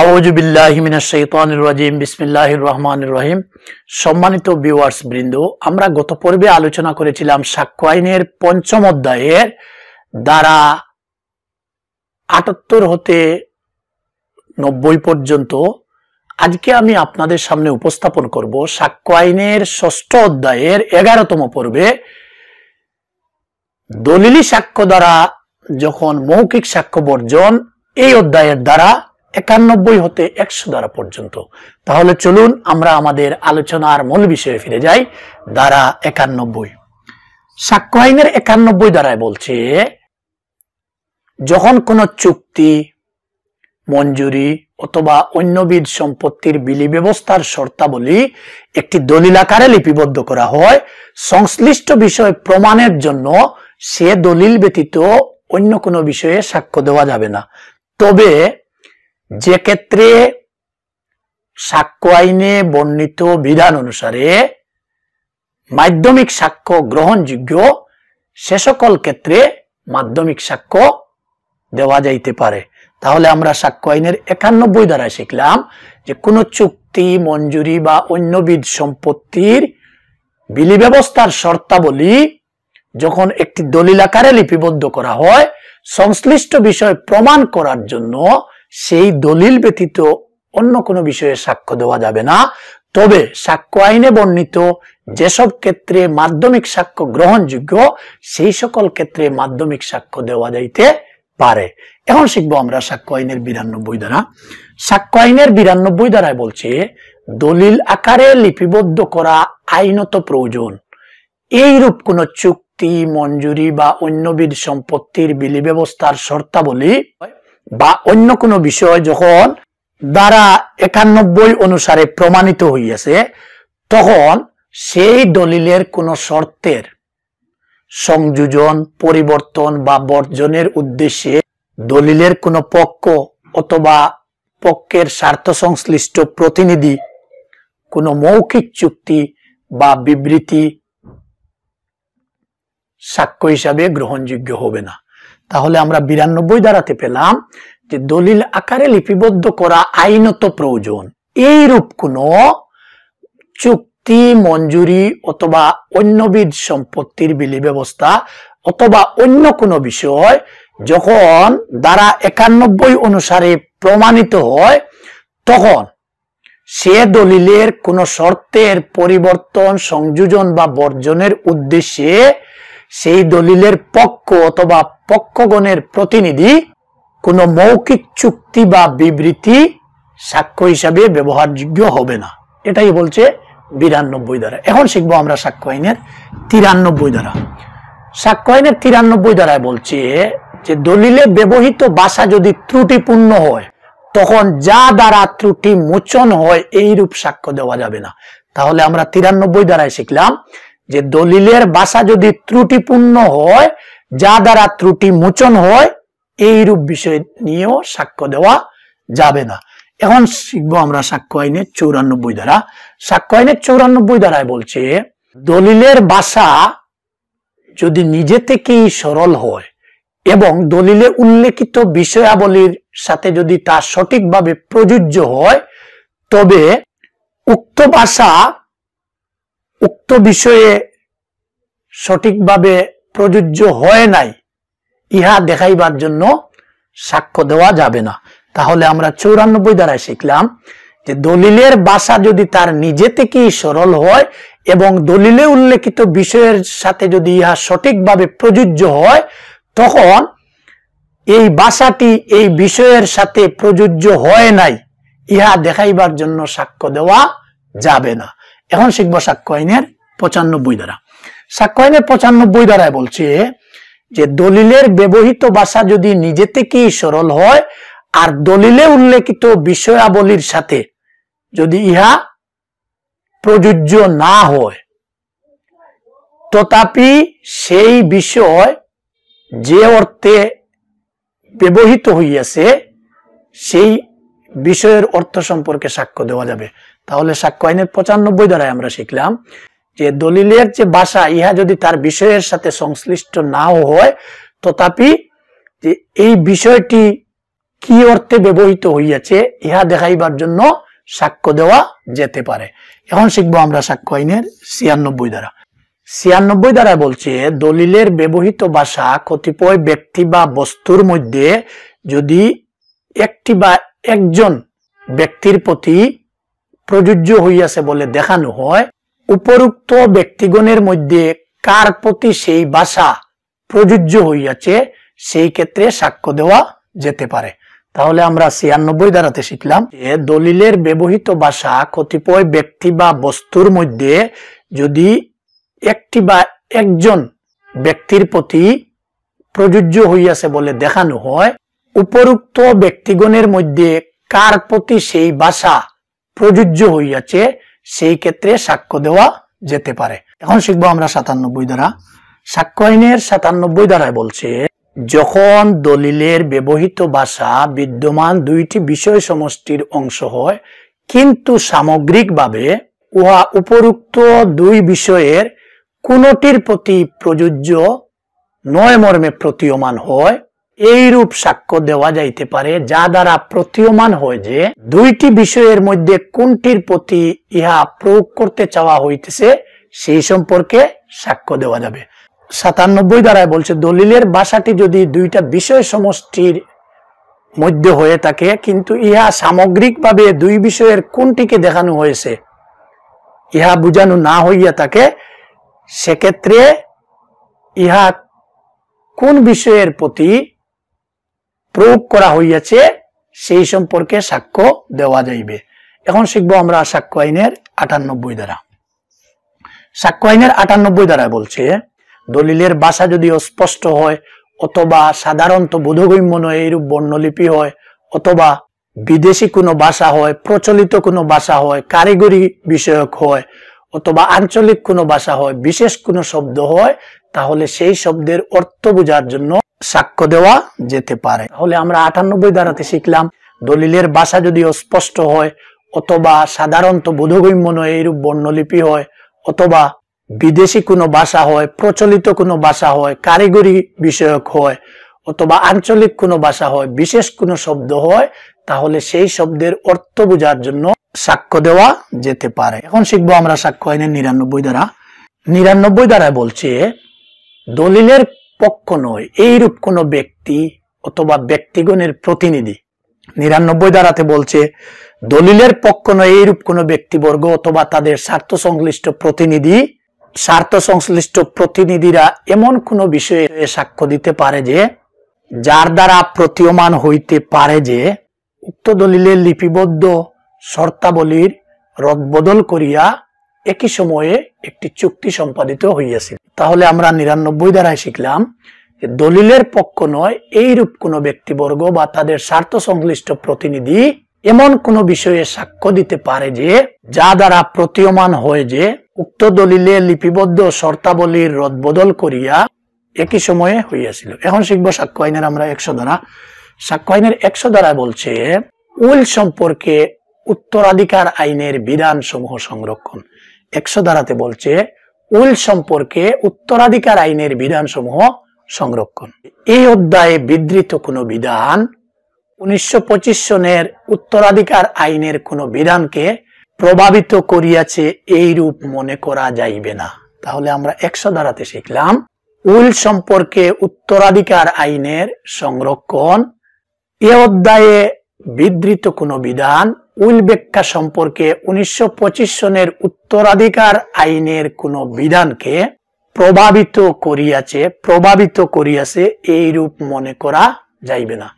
আউযুবিল্লাহি মিনাশ শাইতানির রাজীম বিসমিল্লাহির রহমানির রহিম। সম্মানিত ভিউয়ার্স বৃন্দ, আমরা গত পর্বে আলোচনা করেছিলাম সাক্ষ্য আইনের ৫ম অধ্যায়ের দ্বারা ৭৮ হতে ৯০ পর্যন্ত। আজকে আমি আপনাদের সামনে উপস্থাপন করব সাক্ষ্য আইনের ৬ষ্ঠ অধ্যায়ের ১১তম পর্বে দলিলি সাক্ষ্য দ্বারা যখন মৌখিক সাক্ষ্য বর্জন, এই অধ্যায়ের দ্বারা ৯১ হতে ১০০ দ্বারা পর্যন্ত। তাহলে চলুন আমরা আমাদের আলোচনার মূল বিষয়ে ফিরে যাই। দ্বারা ৯১, সাক্ষ্য আইনের ৯১ দ্বারায় বলছে, যখন কোন চুক্তি, মঞ্জুরি অথবা অন্যবিধ সম্পত্তির বিলি ব্যবস্থার শর্তাবলী একটি দলিল আকারে লিপিবদ্ধ করা হয়, সংশ্লিষ্ট বিষয় প্রমাণের জন্য সে দলিল ব্যতীত অন্য কোনো বিষয়ে সাক্ষ্য দেওয়া যাবে না। তবে যে ক্ষেত্রে সাক্ষ্য আইনে বর্ণিত বিধান অনুসারে মাধ্যমিক সাক্ষ্য গ্রহণযোগ্য, সে সকল ক্ষেত্রে মাধ্যমিক সাক্ষ্য দেওয়া যাইতে পারে। তাহলে আমরা সাক্ষ্য আইনের ৯১ দ্বারায় শিখলাম যে কোনো চুক্তি, মঞ্জুরি বা অন্যবিধ সম্পত্তির বিলি ব্যবস্থার শর্তাবলী যখন একটি দলিল আকারে লিপিবদ্ধ করা হয়, সংশ্লিষ্ট বিষয় প্রমাণ করার জন্য সেই দলিল ব্যতীত অন্য কোনো বিষয়ে সাক্ষ্য দেওয়া যাবে না। তবে সাক্ষ্য আইনে বর্ণিত যেসব ক্ষেত্রে মাধ্যমিক সাক্ষ্য গ্রহণযোগ্য, সেই সকল ক্ষেত্রে মাধ্যমিক সাক্ষ্য দেওয়া যাইতে পারে। এখন শিখবো আমরা সাক্ষ্য আইনের ৯২ ধারা। সাক্ষ্য আইনের ৯২ ধারায় বলছে, দলিল আকারে লিপিবদ্ধ করা আইনত প্রয়োজন। এইরূপ কোন চুক্তি, মঞ্জুরি বা অন্যবিধ সম্পত্তির বিলি ব্যবস্থার শর্তাবলী বা অন্য কোনো বিষয় যখন দ্বারা ৯১ অনুসারে প্রমাণিত হইয়াছে, তখন সেই দলিলের কোন শর্তের সংযোজন, পরিবর্তন বা বর্জনের উদ্দেশ্যে দলিলের কোন পক্ষ অথবা পক্ষের স্বার্থ সংশ্লিষ্ট প্রতিনিধি কোন মৌখিক চুক্তি বা বিবৃতি সাক্ষ্য হিসাবে গ্রহণযোগ্য হবে না। তাহলে আমরা ৯২ ধারাতে পেলাম যে দলিল আকারে লিপিবদ্ধ করা আইনত প্রয়োজন। এইরূপ কোন চুক্তি, মঞ্জুরি অথবা অন্যবিধ সম্পত্তির বিলি ব্যবস্থা অথবা অন্য কোনো বিষয় যখন দ্বারা ৯১ অনুসারে প্রমাণিত হয়, তখন সে দলিলের কোন শর্তের পরিবর্তন, সংযোজন বা বর্জনের উদ্দেশ্যে সেই দলিলের পক্ষ অথবা পক্ষগণের প্রতিনিধি কোন মৌখিক চুক্তি বা বিবৃতি সাক্ষ্য হিসাবে ব্যবহারযোগ্য হবে না। এটাই বলছে ৯২ ধারা। এখন শিখবো আমরা সাক্ষ্য আইনের ৯৩ ধারা। সাক্ষ্য আইনের ৯৩ ধারায় বলছে যে দলিলে ব্যবহৃত ভাষা যদি ত্রুটিপূর্ণ হয়, তখন যা দ্বারা ত্রুটি মোচন হয় এইরূপ সাক্ষ্য দেওয়া যাবে না। তাহলে আমরা ৯৩ ধারায় শিখলাম যে দলিলের ভাষা যদি ত্রুটিপূর্ণ হয়, যা দ্বারা ত্রুটি মোচন হয় এইরূপ বিষয় নিয়েও সাক্ষ্য দেওয়া যাবে না। এখন শিখবো আমরা সাক্ষ্য আইনের ৯৪ ধারা। সাক্ষ্য আইনের ৯৪ ধারায় বলছে, দলিলের ভাষা যদি নিজে থেকেই সরল হয় এবং দলিলে উল্লেখিত বিষয়াবলীর সাথে যদি তা সঠিকভাবে প্রযোজ্য হয়, তবে উক্ত ভাষা উক্ত বিষয়ে সঠিকভাবে প্রযোজ্য হয় নাই ইহা দেখাইবার জন্য সাক্ষ্য দেওয়া যাবে না। তাহলে আমরা ৯৪ ধারায় শিখলাম যে দলিলের ভাষা যদি তার নিজে থেকেই সরল হয় এবং দলিলে উল্লেখিত বিষয়ের সাথে যদি ইহা সঠিকভাবে প্রযোজ্য হয়, তখন এই ভাষাটি এই বিষয়ের সাথে প্রযোজ্য হয় নাই ইহা দেখাইবার জন্য সাক্ষ্য দেওয়া যাবে না। এখন শিখবো সাক্ষ্য আইনের ৯৫ ধারা। সাক্ষ্য আইনের ৯৫ ধারায় বলছে যে দলিলের ব্যবহৃত ভাষা যদি নিজে থেকেই সরল হয় আর দলিলে উল্লেখিত বিষয়াবলীর সাথে যদি ইহা প্রযোজ্য না হয়, তথাপি সেই বিষয় যে অর্থে ব্যবহৃত হইয়াছে সেই বিষয়ের অর্থ সম্পর্কে সাক্ষ্য দেওয়া যাবে। তাহলে সাক্ষ্য আইনের ৯৫ ধারায় আমরা শিখলাম যে দলিলের যে ভাষা ইহা যদি তার বিষয়ের সাথে সংশ্লিষ্ট নাও হয়, তথাপি যে এই বিষয়টি কি অর্থে ব্যবহৃত হইয়াছে ইহা দেখাইবার জন্য সাক্ষ্য দেওয়া যেতে পারে। এখন শিখবো আমরা সাক্ষ্য আইনের ৯৬ ধারা। ৯৬ ধারা বলছে, দলিলের ব্যবহৃত ভাষা কতিপয় ব্যক্তি বা বস্তুর মধ্যে যদি একটি বা একজন ব্যক্তির প্রতি প্রযোজ্য হইয়াছে বলে দেখানো হয়, উপরুক্ত ব্যক্তিগণের মধ্যে কার প্রতি সেই ভাষা প্রযোজ্য হইয়াছে সেই ক্ষেত্রে সাক্ষ্য দেওয়া যেতে পারে। তাহলে আমরা ৯৬ ধারাতে শিখলাম, দলিলের ব্যবহৃত ভাষা কতিপয় ব্যক্তি বা বস্তুর মধ্যে যদি একটি বা একজন ব্যক্তির প্রতি প্রযোজ্য হইয়াছে বলে দেখানো হয়, উপরুক্ত ব্যক্তিগণের মধ্যে কার প্রতি সেই ভাষা প্রযোজ্য হইয়াছে সেই ক্ষেত্রে সাক্ষ্য দেওয়া যেতে পারে। এখন শিখবো আমরা ৯৭ ধারা। সাক্ষ্য আইনের ৯৭ ধারায় বলছে, যখন দলিলের ব্যবহৃত ভাষা বিদ্যমান দুইটি বিষয় সমষ্টির অংশ হয় কিন্তু সামগ্রিকভাবে উহা উপরুক্ত দুই বিষয়ের কোনটির প্রতি প্রযোজ্য নয় মর্মে প্রতীয়মান হয়, এইরূপ সাক্ষ্য দেওয়া যাইতে পারে যা দ্বারা প্রতীয়মান হয় যে দুইটি বিষয়ের মধ্যে কোনটির প্রতি ইহা প্রয়োগ করতে চাওয়া হইতেছে সেই সম্পর্কে সাক্ষ্য দেওয়া যাবে। ৯৭ ধারায় বলছে, দলিলের ভাষাটি যদি দুইটা বিষয় সমষ্টির মধ্যে হয়ে থাকে কিন্তু ইহা সামগ্রিকভাবে দুই বিষয়ের কোনটিকে দেখানো হয়েছে ইহা বুঝানো না হইয়া থাকে, সেক্ষেত্রে ইহা কোন বিষয়ের প্রতি প্রয়োগ করা হইয়াছে সেই সম্পর্কে সাক্ষ্য দেওয়া যাইবে। এখন শিখবো আমরা সাক্ষ্য আইনের ৯৮ ধারা। সাক্ষ্য আইনের ৯৮ ধারায় বলছে, দলিলের ভাষা যদি অস্পষ্ট হয় অথবা সাধারণত বোধগম্য নয় এইরূপ বর্ণলিপি হয় অথবা বিদেশি কোনো ভাষা হয়, প্রচলিত কোনো ভাষা হয়, কারিগরি বিষয়ক হয় অথবা আঞ্চলিক কোনো ভাষা হয়, বিশেষ কোনো শব্দ হয়, তাহলে সেই শব্দের অর্থ বোঝার জন্য সাক্ষ্য দেওয়া যেতে পারে। তাহলে আমরা ৯৮ ধারাতে শিখলাম, দলিলের ভাষা যদি অস্পষ্ট হয় অথবা সাধারণত বোধগম্য নয় এইরূপ বর্ণলিপি হয় অথবা বিদেশি কোনো ভাষা হয়, প্রচলিত কোনো ভাষা হয়, কারিগরি বিষয়ক হয় অথবা আঞ্চলিক কোনো ভাষা হয়, বিশেষ কোনো শব্দ হয়, তাহলে সেই শব্দের অর্থ বোঝার জন্য সাক্ষ্য দেওয়া যেতে পারে। এখন শিখবো আমরা সাক্ষ্য আইনের ৯৯ ধারা। ৯৯ ধারায় বলছে, দলিলের পক্ষ নয় এইরূপ কোনো ব্যক্তি অথবা ব্যক্তিগণের প্রতিনিধি। ৯৯ ধারাতে বলছে, দলিলের পক্ষ নয় এইরূপ কোনো ব্যক্তিবর্গ অথবা তাদের স্বার্থ সংশ্লিষ্ট প্রতিনিধি, স্বার্থ সংশ্লিষ্ট প্রতিনিধিরা এমন কোনো বিষয়ে সাক্ষ্য দিতে পারে যে যার দ্বারা প্রতীয়মান হইতে পারে যে উক্ত দলিলের লিপিবদ্ধ শর্তাবলীর রদবদল করিয়া একই সময়ে একটি চুক্তি সম্পাদিত হইয়াছে। তাহলে আমরা ৯৯ ধারায় শিখলাম, দলিলের পক্ষ নয় এইরূপ কোনো ব্যক্তিবর্গ বা তাদের স্বার্থ সংশ্লিষ্ট প্রতিনিধি এমন কোনো বিষয়ে সাক্ষ্য দিতে পারে যে যা দ্বারা প্রতীয়মান হয় যে উক্ত দলিলে লিপিবদ্ধ শর্তাবলীর রদবদল করিয়া একই সময়ে হইয়াছিল। এখন শিখবো সাক্ষ্য আইনের আমরা ১০০ ধারা। সাক্ষ্য আইনের ১০০ ধারায় বলছে, উইল সম্পর্কে উত্তরাধিকার আইনের বিধান সমূহ সংরক্ষণ। ১০০ ধারাতে বলছে, উইল সম্পর্কে উত্তরাধিকার আইনের বিধান সমূহ সংরক্ষণ। এই অধ্যায়ে বিধৃত কোনো বিধান ১৯২৫ সনের উত্তরাধিকার আইনের কোনো বিধানকে প্রভাবিত করিয়াছে এইরূপ মনে করা যাইবে না। তাহলে আমরা ১০০ ধারাতে শিখলাম, উইল সম্পর্কে উত্তরাধিকার আইনের সংরক্ষণ। এ অধ্যায়ে বিধৃত কোনো বিধান উইল ব্যাখ্যা সম্পর্কে ১৯২৫ সনের উত্তরাধিকার আইনের কোনো বিধানকে প্রভাবিত করিয়াছে এইরূপ মনে করা যাইবে না।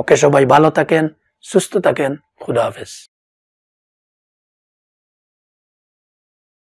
ওকে, সবাই ভালো থাকেন, সুস্থ থাকেন, খুদা হাফেজ।